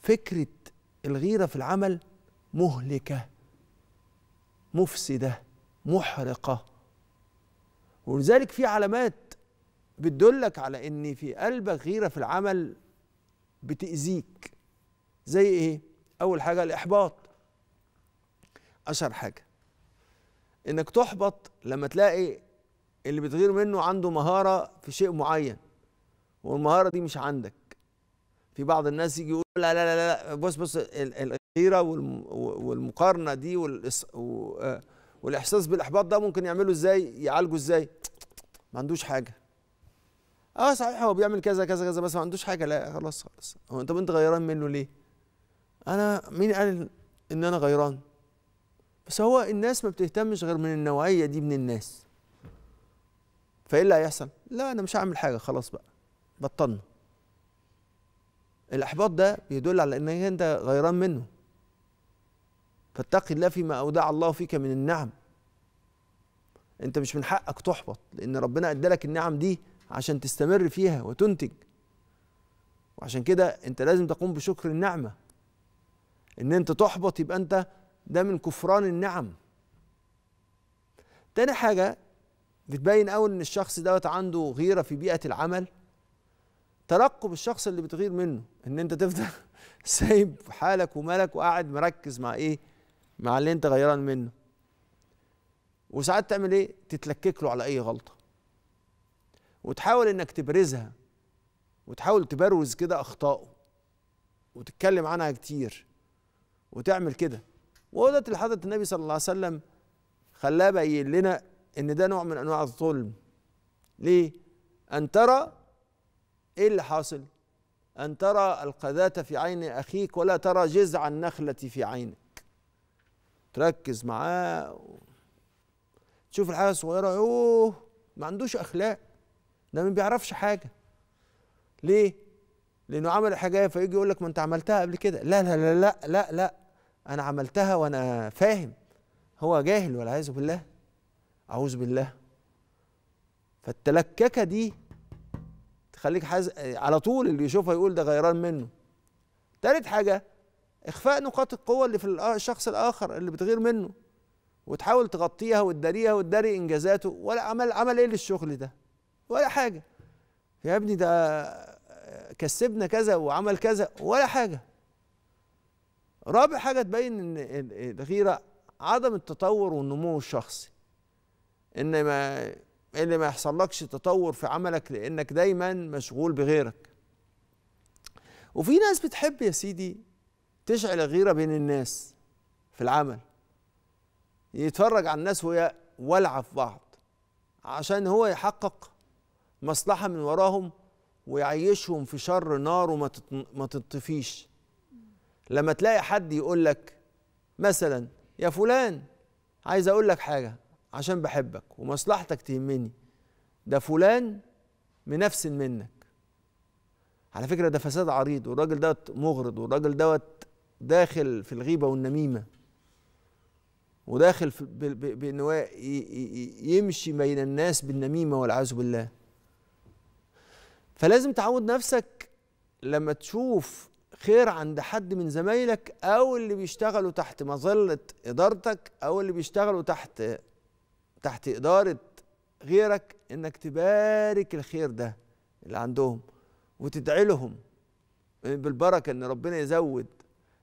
فكرة الغيرة في العمل مهلكة مفسدة محرقة، ولذلك في علامات بتدلك على ان في قلبك غيرة في العمل بتأذيك. زي ايه؟ اول حاجة الاحباط، اشهر حاجة انك تحبط لما تلاقي اللي بتغير منه عنده مهارة في شيء معين والمهارة دي مش عندك. في بعض الناس يجي يقول لا لا لا لا بص الغيرة والمقارنة دي والإحساس بالإحباط ده ممكن يعملوا إزاي؟ يعالجوا إزاي؟ ما عندوش حاجة. أه صحيح هو بيعمل كذا كذا كذا بس ما عندوش حاجة. لا خلاص خلاص، هو طب أنت غيران منه ليه؟ أنا مين قال إن أنا غيران؟ بس هو الناس ما بتهتمش غير من النوعية دي من الناس. فإيه اللي هيحصل؟ لا أنا مش هعمل حاجة خلاص بقى بطلنا. الإحباط ده بيدل على إنك أنت غيران منه. فاتقي الله فيما أودع الله فيك من النعم. أنت مش من حقك تحبط، لأن ربنا أدالك النعم دي عشان تستمر فيها وتنتج. وعشان كده أنت لازم تقوم بشكر النعمة. إن أنت تحبط يبقى أنت ده من كفران النعم. تاني حاجة بتبين أول إن الشخص دوت عنده غيرة في بيئة العمل، ترقب الشخص اللي بتغير منه، ان انت تفضل سايب حالك ومالك وقاعد مركز مع ايه؟ مع اللي انت غيران منه. وساعات تعمل ايه؟ تتلكك له على اي غلطه. وتحاول انك تبرزها، وتحاول تبروز كده اخطائه، وتتكلم عنها كتير، وتعمل كده. وهو ده اللي حضرة النبي صلى الله عليه وسلم خلاه بين لنا ان ده نوع من انواع الظلم. ليه؟ ان ترى ايه اللي حاصل؟ ان ترى القذاة في عين اخيك ولا ترى جذع النخلة في عينك. تركز معاه تشوف الحاجة الصغيرة. اوه ما عندوش اخلاق، ده ما بيعرفش حاجة. ليه؟ لانه عمل الحاجة فيجي يقول لك ما انت عملتها قبل كده. لا لا لا لا لا لا انا عملتها وانا فاهم. هو جاهل والعياذ بالله، اعوذ بالله. فالتلككة دي خليك على طول اللي يشوفها يقول ده غيران منه. تالت حاجة إخفاء نقاط القوة اللي في الشخص الآخر اللي بتغير منه، وتحاول تغطيها وتداريها وتداري إنجازاته. ولا عمل إيه للشغل ده؟ ولا حاجة. يا ابني ده كسبنا كذا وعمل كذا، ولا حاجة. رابع حاجة تبين إن الغيرة عدم التطور والنمو الشخصي. إن ما يحصلكش تطور في عملك لانك دايما مشغول بغيرك. وفي ناس بتحب يا سيدي تشعل الغيره بين الناس في العمل، يتفرج على الناس وهي والعه في بعض عشان هو يحقق مصلحه من وراهم ويعيشهم في شر نار وما تطفيش. لما تلاقي حد يقول لك مثلا يا فلان عايز اقول لك حاجه عشان بحبك ومصلحتك تهمني، ده فلان منفسن منك. على فكرة ده فساد عريض، والراجل دوت مغرض، والراجل دوت داخل في الغيبة والنميمة، وداخل بأن هو يمشي بين الناس بالنميمة والعياذ بالله. فلازم تعود نفسك لما تشوف خير عند حد من زمايلك أو اللي بيشتغلوا تحت مظلة إدارتك أو اللي بيشتغلوا تحت إدارة غيرك، إنك تبارك الخير ده اللي عندهم وتدعي لهم بالبركة إن ربنا يزود.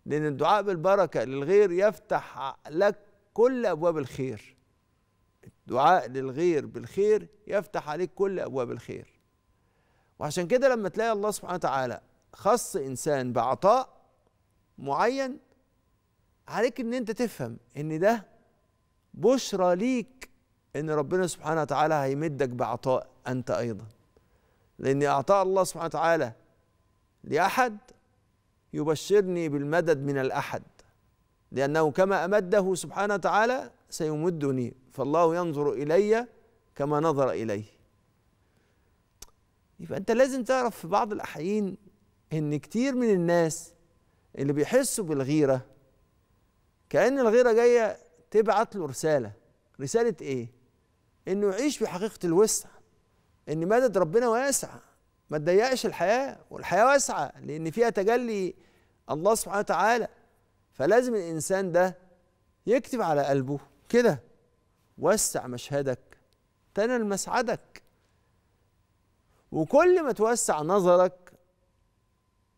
لأن الدعاء بالبركة للغير يفتح لك كل أبواب الخير. الدعاء للغير بالخير يفتح عليك كل أبواب الخير. وعشان كده لما تلاقي الله سبحانه وتعالى خص إنسان بعطاء معين، عليك إن أنت تفهم إن ده بشرى ليك ان ربنا سبحانه وتعالى هيمدك بعطاء انت ايضا. لان اعطاء الله سبحانه وتعالى لاحد يبشرني بالمدد من الاحد، لانه كما امده سبحانه وتعالى سيمدني، فالله ينظر الي كما نظر اليه. يبقى انت لازم تعرف في بعض الاحيان ان كتير من الناس اللي بيحسوا بالغيره كأن الغيره جايه تبعت له رساله. رساله ايه؟ انه يعيش بحقيقه الوسع، ان مدد ربنا واسع، ما تضيقش الحياه والحياه واسعه، لان فيها تجلي الله سبحانه وتعالى. فلازم الإنسان ده يكتب على قلبه كده: وسع مشهدك، تنل مسعدك. وكل ما توسع نظرك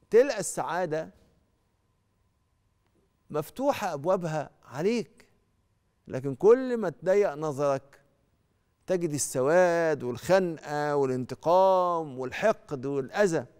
تلقى السعادة مفتوحة أبوابها عليك، لكن كل ما تضيق نظرك تجد السواد والخنقة والانتقام والحقد والأذى.